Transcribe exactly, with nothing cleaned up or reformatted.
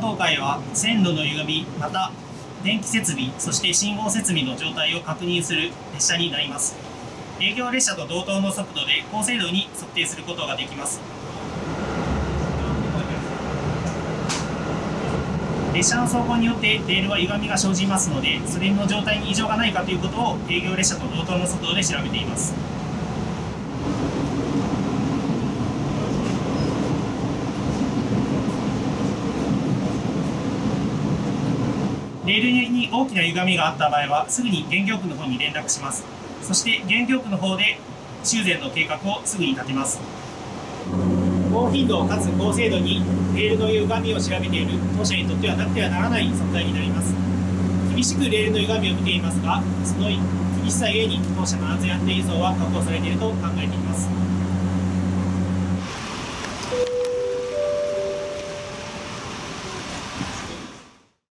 東海は線路の歪み、また電気設備、そして信号設備の状態を確認する列車になります。営業列車と同等の速度で高精度に測定することができます。列車の走行によってレールは歪みが生じますので、それの状態に異常がないかということを営業列車と同等の速度で調べています。レールに大きな歪みがあった場合は、すぐに原業区の方に連絡します。そして原業区の方で修繕の計画をすぐに立てます。高頻度かつ高精度にレールの歪みを調べている当社にとってはなくてはならない存在になります。厳しくレールの歪みを見ていますが、その厳しさゆえに当社の安全安定輸送は確保されていると考えています。